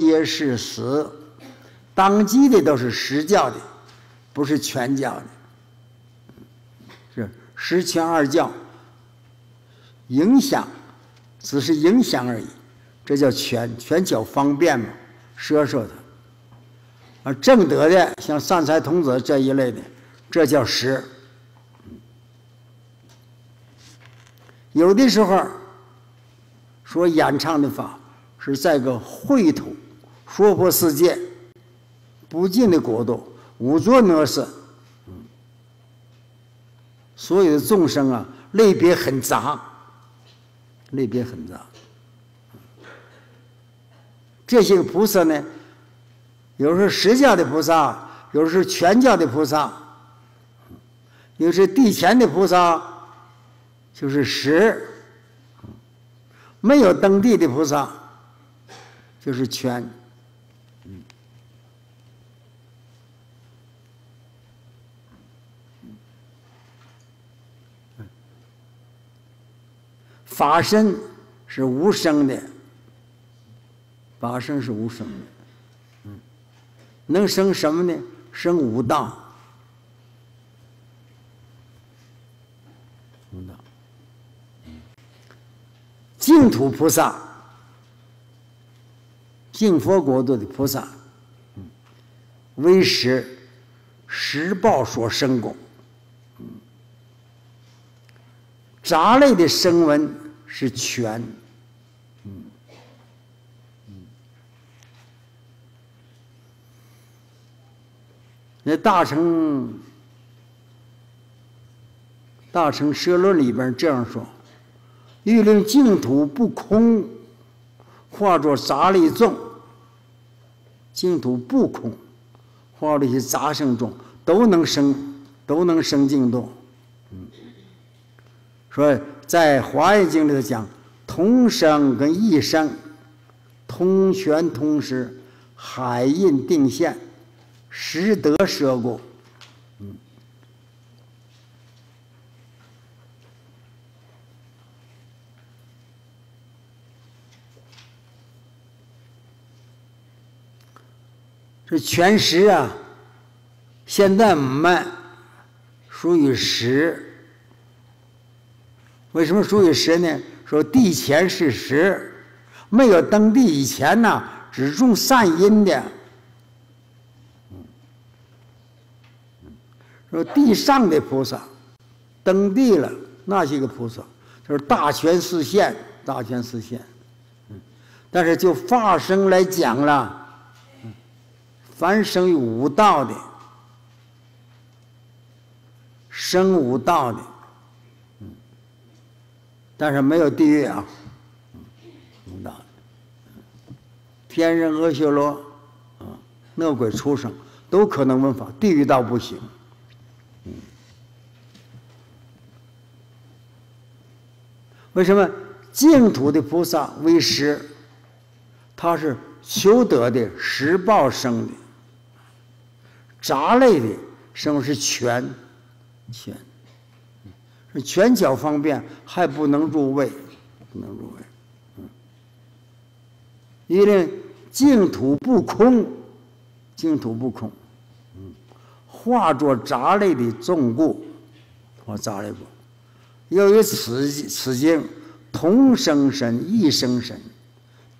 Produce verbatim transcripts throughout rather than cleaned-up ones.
皆是实，当机的都是实教的，不是全教的。是十全二教，影响只是影响而已，这叫全全教方便嘛，摄受它。而正德的，像善财童子这一类的，这叫实。有的时候说演唱的法是在个秽土。 娑婆世界不尽的国度，五浊恶世，所有的众生啊，类别很杂，类别很杂。这些菩萨呢，有时候实教的菩萨，有时候全教的菩萨，有时地前的菩萨，就是实；没有登地的菩萨，就是全。 法身是无生的，法身是无生的，嗯，能生什么呢？生无道，无道。净土菩萨，净佛国度的菩萨，嗯，为实实报所生果，嗯，杂类的声闻。 是全，嗯嗯，那大乘大乘摄论里边这样说：欲令净土不空，化作杂类众；净土不空，化作一些杂生众，都能生，都能生净土。嗯，说。 在《华严经》里头讲，同生跟异生，同玄同时，海印定现，实得舍故。嗯，这全实啊，现在我们属于实。 为什么属于实呢？说地前是实，没有登地以前呢，只种善因的。说地上的菩萨，登地了，那些个菩萨就是大权示现，大权示现。但是就法身来讲了，凡生于无道的，生无道的。 但是没有地狱啊，无道的，天人、阿修罗啊、恶鬼、畜生都可能闻法，地狱道不行。嗯，为什么净土的菩萨为实？他是求得的实报生的，杂类的生是全，全。 是拳脚方便，还不能入位，不能入位。嗯，因为净土不空，净土不空，嗯，化作杂类的众故，化杂类故。由于此此境同生身、异生身，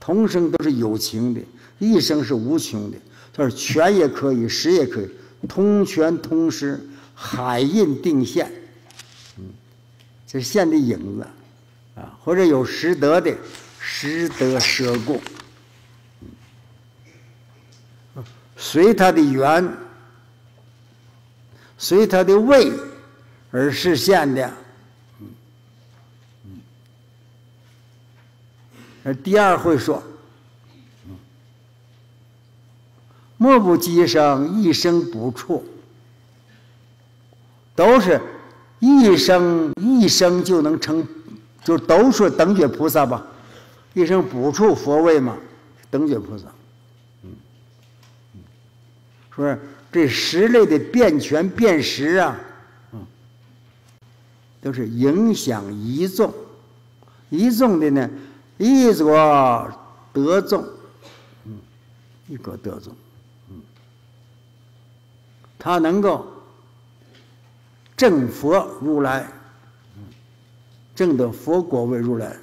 同生都是有情的，异生是无情的。它是全也可以，实也可以，通全通实，海印定现。 这现的影子，啊，或者有实德的，实德舍故，随他的缘，随他的位而实现的。而第二会说，莫不积生一生不处，都是。 一生一生就能成，就都说等觉菩萨吧，一生不处佛位嘛，等觉菩萨，嗯，说这十类的变全变实啊，嗯，都是影响一众，一众的呢，一着得众，嗯，一个德宗，嗯，他能够证佛如来，证得佛果位如来，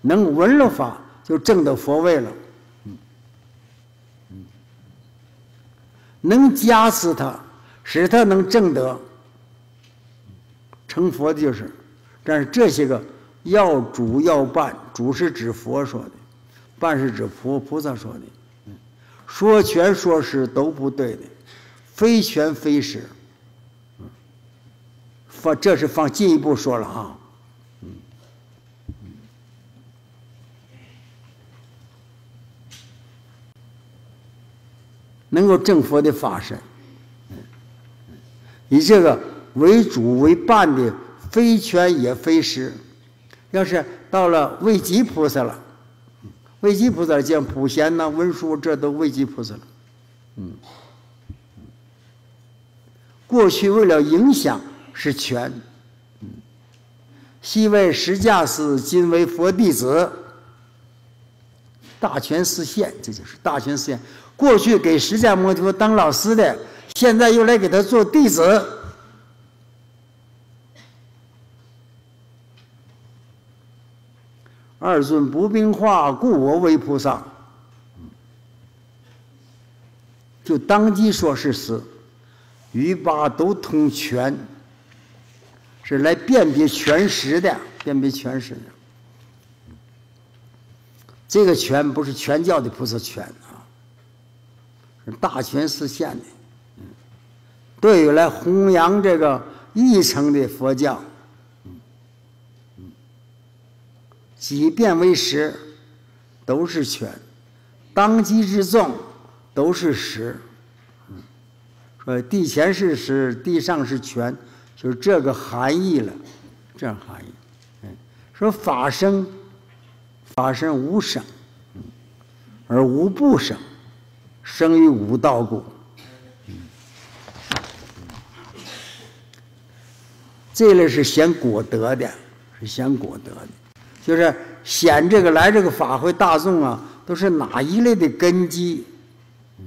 能闻了法就证得佛位了，嗯，能加持他，使他能证得成佛的就是。但是这些个要主要办，主是指佛说的。 办是指佛菩萨说的，说全说实都不对的，非全非实。放这是放进一步说了哈，嗯，能够证佛的法身，以这个为主为伴的非全也非实。要是到了位极菩萨了。 位极菩萨见普贤呐、文殊，这都位极菩萨了。嗯，过去为了影响是权，嗯，昔为十驾师，今为佛弟子。大权示现，这就是大权示现。过去给释迦牟尼佛当老师的，现在又来给他做弟子。二尊不并化，故我为菩萨。就当即说是实，于八都通全，是来辨别全实的，辨别全实的。这个全不是全教的菩萨全啊，是大权示现的。对于来弘扬这个一乘的佛教。 几变为实，都是全；当机之众，都是实。嗯，说地前是实，地上是全，就是这个含义了，这样含义。嗯，说法生，法生无生，嗯，而无不生，生于无道故。嗯，这类是显果德的，是显果德的。 就是显这个来这个法会大众啊，都是哪一类的根基？嗯。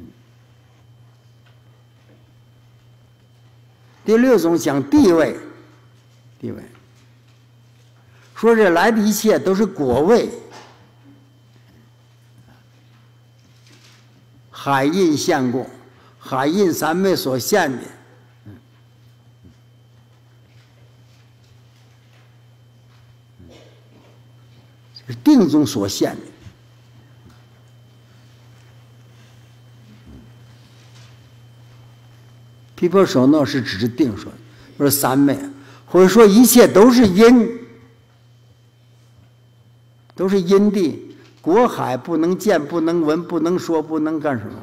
第六种讲地位，地位。说这来的一切都是果位，海印现过，海印三昧所现的。 是定中所现的，毗婆舍那是指定说的，说三昧，或者说一切都是因，都是因地果海，不能见，不能闻，不能说，不能干什么。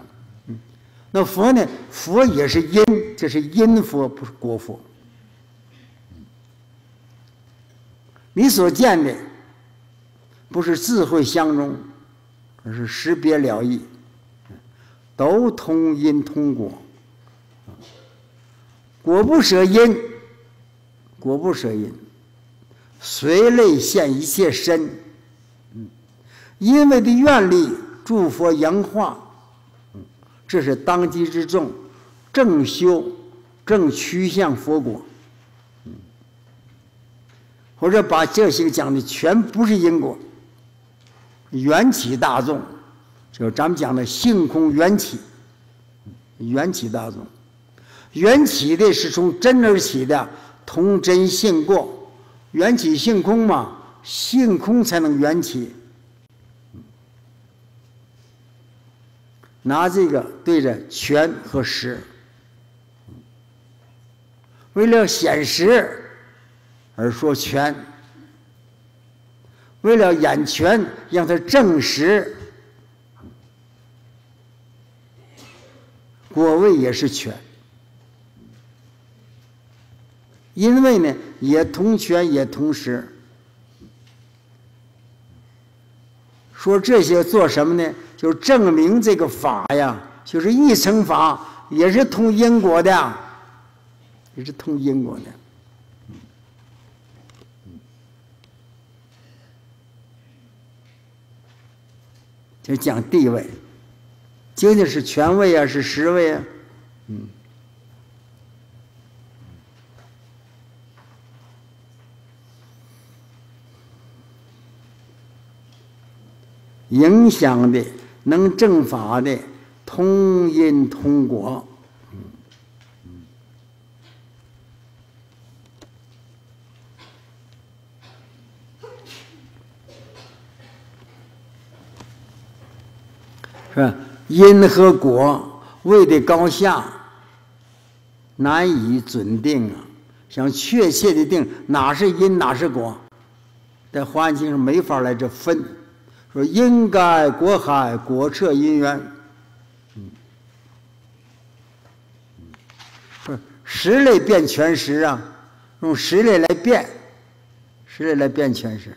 嗯，那佛呢？佛也是因，这是因佛，不是果佛。你所见的。 不是智慧相融，而是识别了义，都通因通果，果不舍因，果不舍因，随类现一切身，嗯，因为的愿力诸佛扬化，嗯，这是当机之众正修正趋向佛果。 或者把这些讲的全不是因果，缘起大众，就咱们讲的性空缘起，缘起大众，缘起的是从真而起的，同真性过，缘起性空嘛，性空才能缘起。拿这个对着全和实，为了显实。 而说全，为了眼全，让它证实，果位也是全，因为呢也同全也同实。说这些做什么呢？就证明这个法呀，就是一乘法也是通因果的，也是通因果的。 就讲地位，究竟是权位啊，是实位啊，嗯。影响的、能正法的，通因通果。 是吧？因和果位的高下难以准定啊！想确切的定哪是因哪是果，在《华严经》上没法来这分。说因该果海，果彻因缘。嗯，不是实类变全实啊，用实类来变，实类来变全实。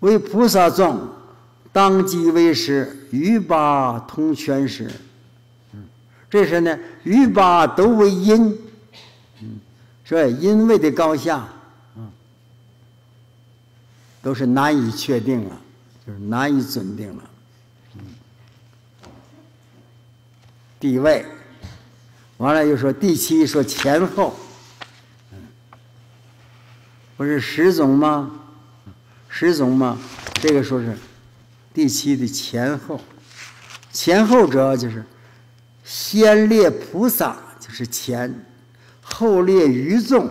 为菩萨众，当即为师，于八同全师。这是呢，于八都为因，所以因为的高下，都是难以确定了，就是难以准定了。地位，完了又说第七说前后，不是十种吗？ 十种嘛，这个说是第七的前后，前后者就是先列菩萨就是前，后列余众，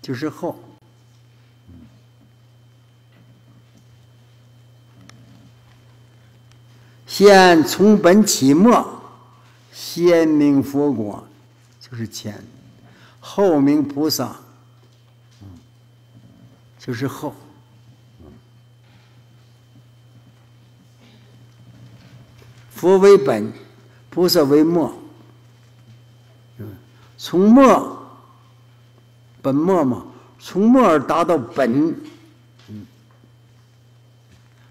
就是后。先从本起末，先明佛果就是前，后明菩萨。 就是后，佛为本，菩萨为末，从末，本末嘛，从末而达到本，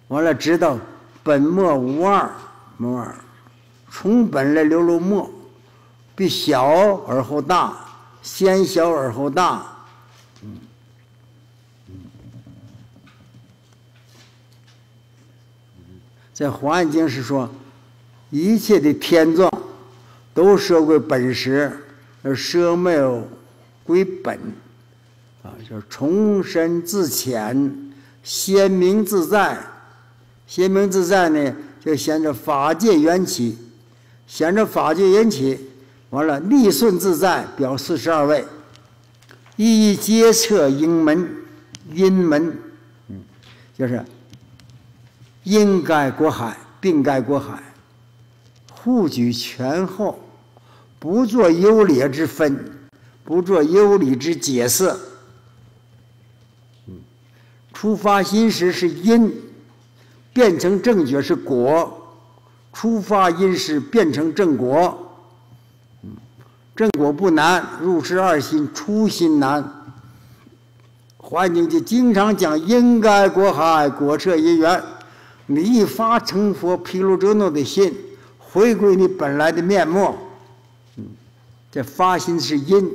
完了知道本末无二，无二，从本来流入末，必小而后大，先小而后大。 在《华严经》是说，一切的天众都设归本实，而舍没有归本，啊，就是重身自遣，先明自在。先明自在呢，就显着法界缘起，显着法界缘起，完了逆顺自在，表四十二位，一一皆彻因门，因门，嗯，就是。 因盖果海，并盖果海，互举前后，不做优劣之分，不做优劣之解释。出发心时是因，变成正觉是果；出发因时变成正果。正果不难，入世二心，初心难。华严经就经常讲因盖果海，果彻因缘。 你一发成佛、毗卢遮那的心，回归你本来的面目。嗯，这发心是因，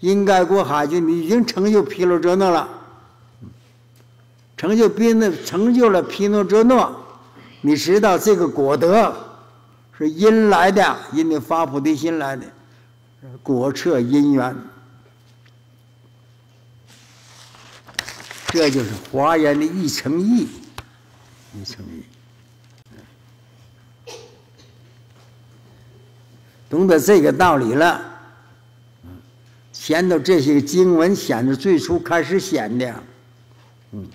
因该果海就你已经成就毗卢遮那了，成就毗那成就了毗卢遮那，你知道这个果德是因来的，因你发菩提心来的，果彻因缘。这就是华严的一乘义。 一乘一，懂得这个道理了，前头这些经文显得最初开始显的，嗯，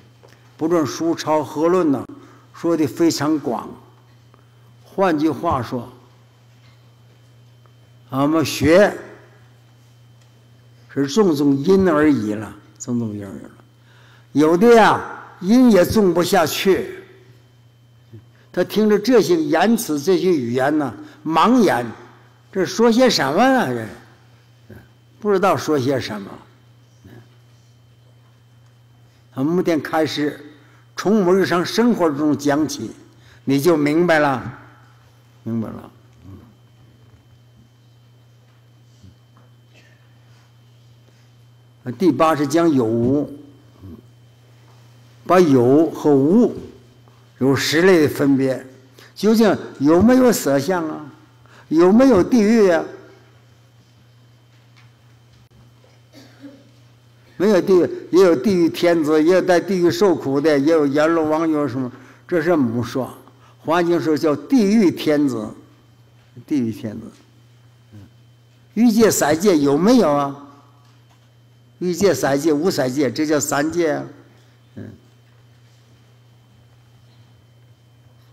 不论书钞和论呢，说的非常广。换句话说，俺们学是种种因而已了，种种因而已了，有的呀因也种不下去。 他听着这些言辞、这些语言呢，盲言，这说些什么啊？这不知道说些什么。从目前开始，从我们日常生活中讲起，你就明白了，明白了。第八是将有无，把有和无有十类的分别，究竟有没有色相啊？有没有地狱啊？没有地狱，也有地狱天子，也有在地狱受苦的，也有阎罗王，有什么？这是母说，华经说叫地狱天子，地狱天子。欲界、三界有没有啊？欲界、三界、无色界，这叫三界啊。嗯，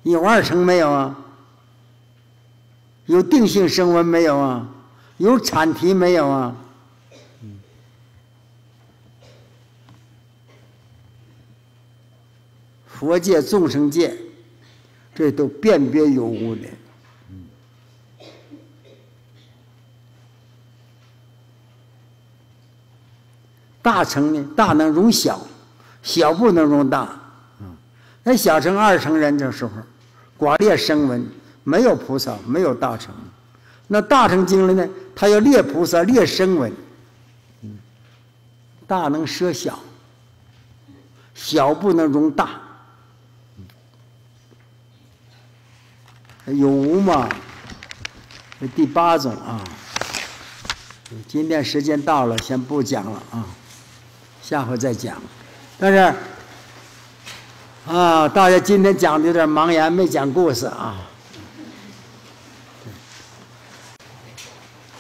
有二乘没有啊？有定性声闻没有啊？有阐提没有啊？ 佛界、众生界，这都辨别有无的。大乘呢，大能容小，小不能容大。那小乘、二乘人这时候，寡列声闻，没有菩萨，没有大乘。那大乘经里呢，他要列菩萨、列声闻。大能舍小，小不能容大。 有无嘛？第八种啊，今天时间到了，先不讲了啊，下回再讲。但是啊，大家今天讲的有点茫然，没讲故事啊。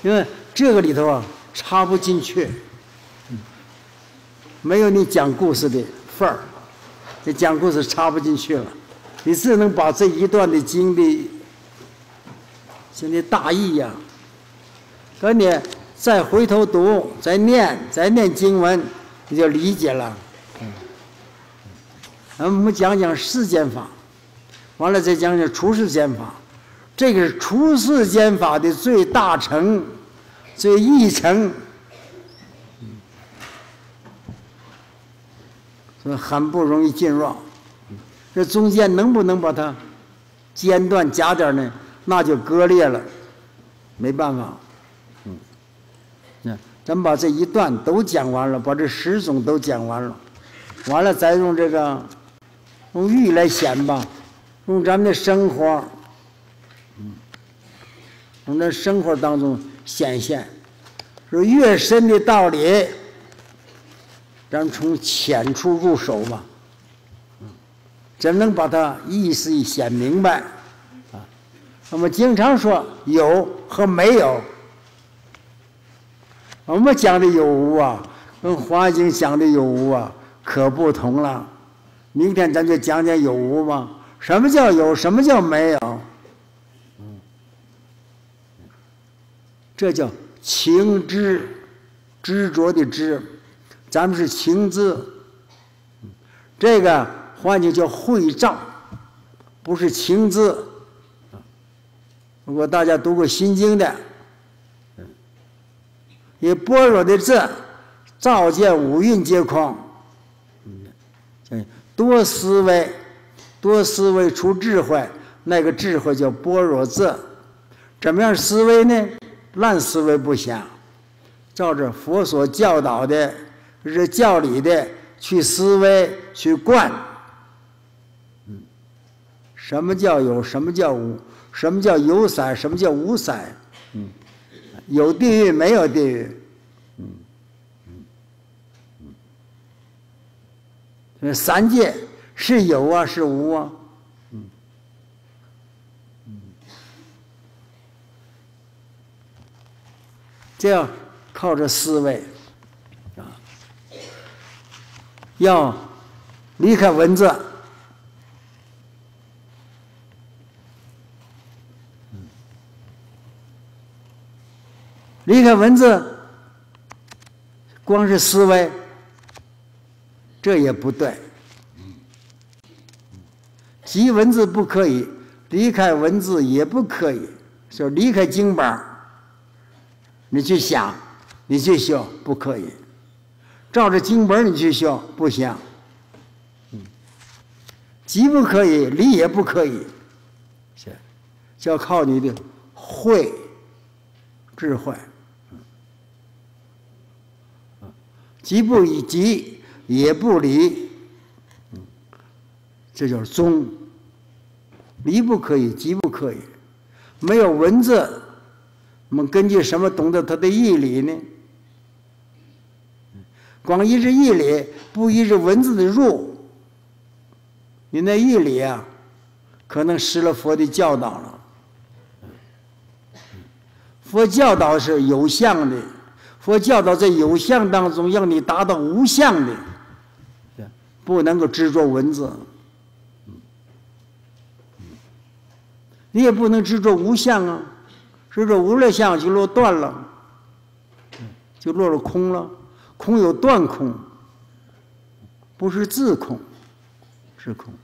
因为这个里头啊，插不进去，没有你讲故事的份儿，你讲故事插不进去了。 你只能把这一段的经的，现在大意呀、啊，可你再回头读、再念、再念经文，你就理解了。嗯，我们讲讲世间法，完了再讲讲出世间法，这个是出世间法的最大成、最一成，所以很不容易进入。 这中间能不能把它间断夹点呢？那就割裂了，没办法。嗯，那咱把这一段都讲完了，把这十种都讲完了，完了咱用这个用欲来显吧，用咱们的生活，嗯，从这生活当中显现，说越深的道理，咱从浅处入手吧。 怎能把它意思显明白啊？我们经常说有和没有，我们讲的有无啊，跟《华经》讲的有无啊可不同了。明天咱就讲讲有无吧。什么叫有？什么叫没有？这叫情知，执着的知，咱们是情字，这个。 换句叫慧照，不是情字。如果大家读过《心经》的，以般若的智照见五蕴皆空，多思维，多思维出智慧，那个智慧叫般若智。怎么样思维呢？烂思维不行，照着佛所教导的，是教理的去思维去观。 什么叫有？什么叫无？什么叫有色？什么叫无色？嗯，有地狱没有地狱？嗯嗯嗯，三界是有啊，是无啊？嗯嗯，这样靠着思维啊，要离开文字。 离开文字，光是思维，这也不对。即文字不可以，离开文字也不可以，就离开经本你去想，你去修不可以，照着经本你去修不行。嗯，即不可以，离也不可以，是，就要靠你的慧智慧。即不以即，也不离。嗯，这就是宗。离不可以，即不可以。没有文字，我们根据什么懂得它的义理呢？光依着义理，不依着文字的入，你那义理啊，可能失了佛的教导了。 佛教导是有相的，佛教导在有相当中让你达到无相的，不能够执着文字，你也不能执着无相啊，执着无了相就落断了，就落了空了。空有断空，不是自空，是空。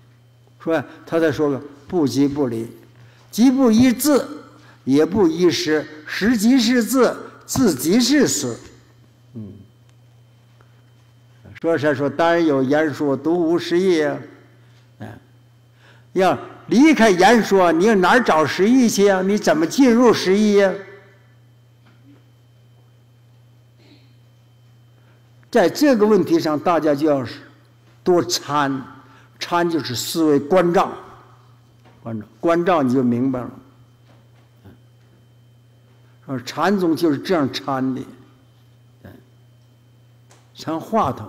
是吧？他才说了不即不离，即不依自。 也不依实，实即是自，自即是实。嗯，说啥说？当然有言说，独无实义啊。嗯，要离开言说，你要哪儿找实义去啊？你怎么进入实义呀？在这个问题上，大家就要多参，参就是思维关照，关照关照你就明白了。 而禅宗就是这样禅的，禅话头，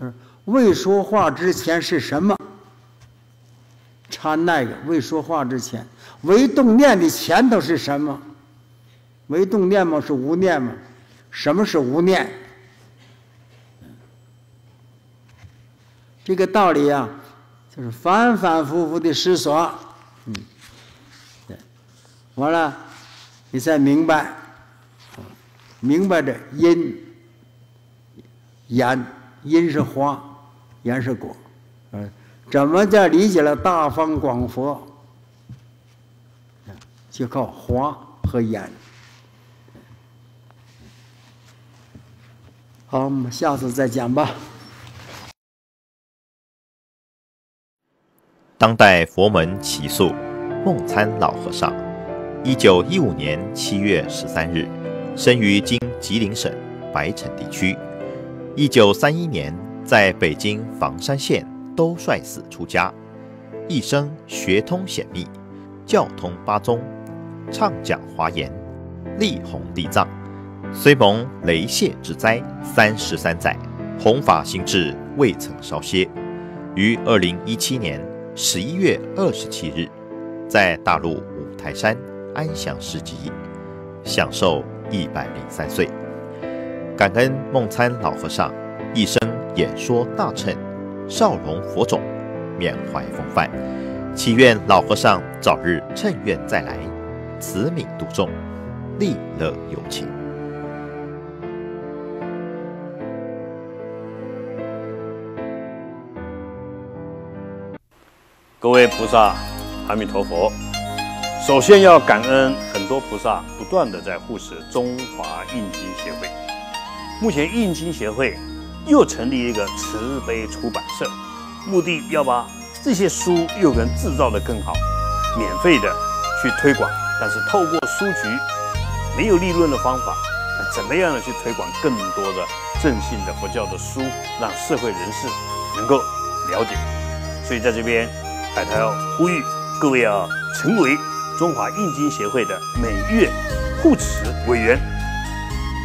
就是未说话之前是什么？禅那个未说话之前，唯动念的前头是什么？唯动念吗？是无念吗？什么是无念？这个道理啊，就是反反复复的思索，嗯，对，完了。 你才明白，明白这因、言，因是花，言是果，嗯，怎么叫理解了大方广佛？就靠花和言。好，我们下次再讲吧。当代佛门奇宿，梦参老和尚。 一九一五年七月十三日，生于今吉林省白城地区。一九三一年，在北京房山县兜率寺出家，一生学通显密，教通八宗，畅讲华严，力弘地藏。虽蒙雷泄之灾三十三载，弘法心志未曾稍歇。于二零一七年十一月二十七日，在大陆五台山。 安详示寂，享受一百零三岁。感恩梦参老和尚一生演说大乘，少容佛种，缅怀风范。祈愿老和尚早日乘愿再来，慈悯度众，利乐有情。各位菩萨，阿弥陀佛。 首先要感恩很多菩萨不断的在护持中华印经协会。目前印经协会又成立一个慈悲出版社，目的要把这些书又能制造的更好，免费的去推广。但是透过书局没有利润的方法，那怎么样的去推广更多的正信的佛教的书，让社会人士能够了解？所以在这边，海涛要呼吁各位啊，成为 中华印经协会的每月护持委员，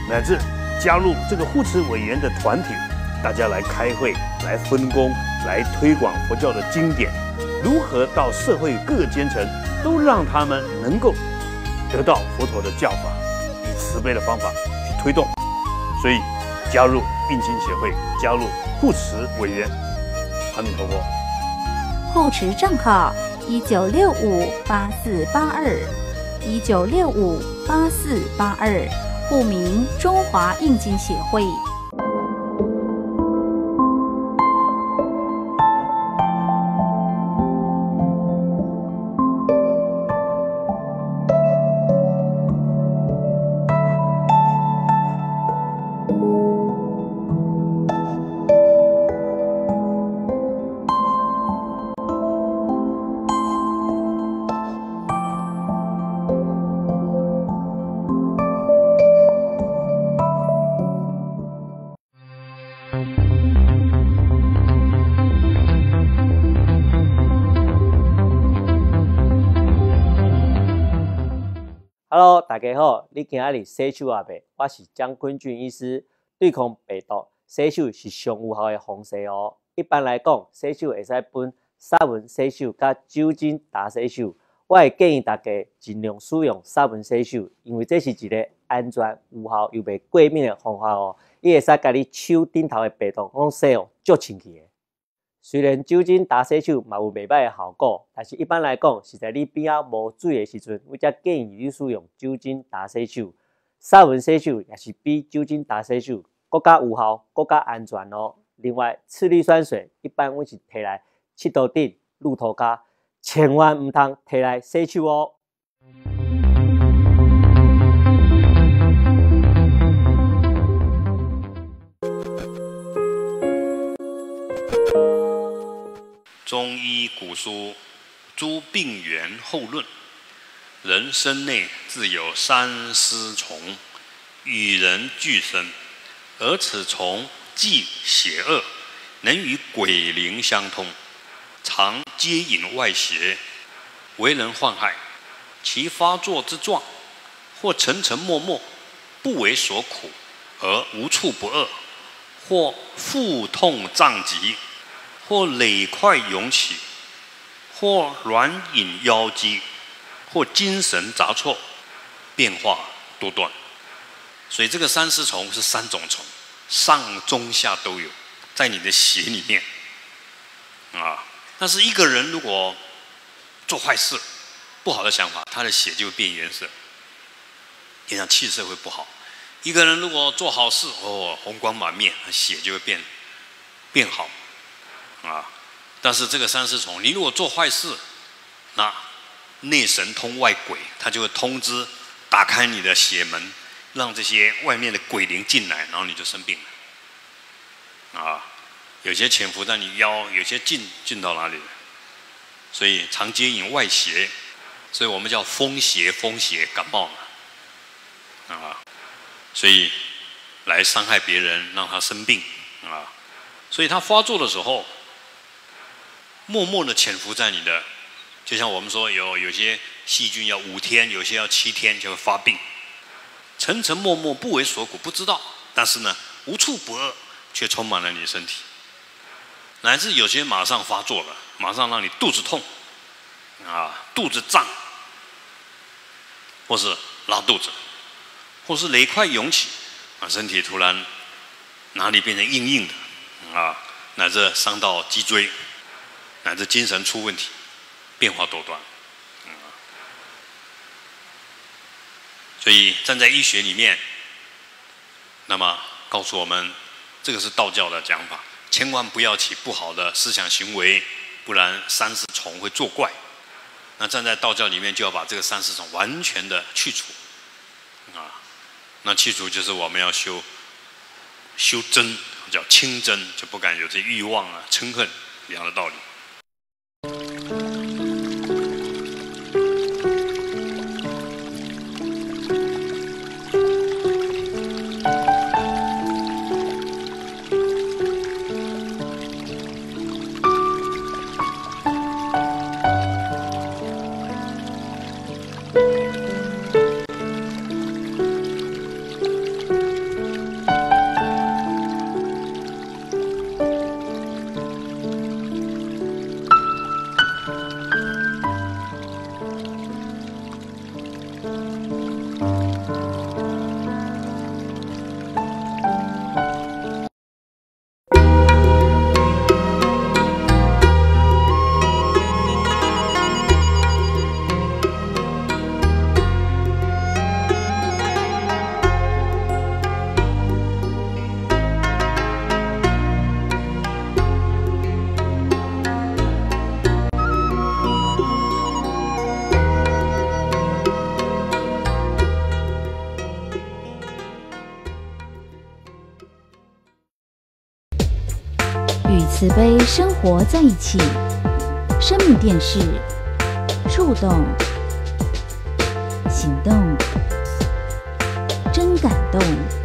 乃至加入这个护持委员的团体，大家来开会、来分工、来推广佛教的经典，如何到社会各阶层都让他们能够得到佛陀的教法，以慈悲的方法去推动。所以，加入印经协会，加入护持委员，阿弥陀佛。护持证号。 一九六五八四八二，一九六五八四八二，户名中华印经协会。Hello， 大家好，你今日洗手啊未？我是江坤俊医师。对抗病毒，洗手是上有效的方式哦。一般来讲，洗手会使分纱文洗手甲酒精打洗手。我会建议大家尽量使用纱文洗手，因为这是一个安全、有效又袂过敏的方法哦。伊会使甲你手顶头的病毒拢洗哦，足清气的。 虽然酒精打洗手嘛有袂歹的效果，但是一般来讲是在你边仔无水的时阵，我才建议你使用酒精打洗手。纱文洗手也是比酒精打洗手更加有效、更加安全哦。另外，次氯酸水一般我是摕来佚佗顶、露涂骹，千万唔通摕来洗手哦。中医古书诸病源后论，人身内自有三尸虫，与人俱生，而此虫既邪恶，能与鬼灵相通，常接引外邪，为人患害。其发作之状，或沉沉默默，不为所苦，而无处不恶；或腹痛胀急。 或累块涌起，或软隐腰肌，或精神杂错，变化多端。所以这个三尸虫是三种虫，上中下都有，在你的血里面啊。但是一个人如果做坏事、不好的想法，他的血就会变颜色，影响气色会不好。一个人如果做好事，哦，红光满面，血就会变变好。 啊！但是这个三尸虫，你如果做坏事，那内神通外鬼，他就会通知打开你的血门，让这些外面的鬼灵进来，然后你就生病了。啊，有些潜伏在你腰，有些进进到哪里了？所以常接引外邪，所以我们叫风邪、风邪感冒嘛。啊，所以来伤害别人，让他生病啊。所以他发作的时候。 默默的潜伏在你的，就像我们说有有些细菌要五天，有些要七天就会发病，沉沉默默不为所苦，不知道，但是呢无处不恶，却充满了你的身体，乃至有些马上发作了，马上让你肚子痛，啊肚子胀，或是拉肚子，或是哪块涌起，啊身体突然哪里变成硬硬的，啊乃至伤到脊椎。 乃至精神出问题，变化多端，嗯，所以站在医学里面，那么告诉我们，这个是道教的讲法，千万不要起不好的思想行为，不然三尸虫会作怪。那站在道教里面，就要把这个三尸虫完全的去除，啊，那去除就是我们要修修真，叫清真，就不敢有这欲望啊、嗔恨一样的道理。 慈悲生活在一起，生命电视触动、行动，真感动。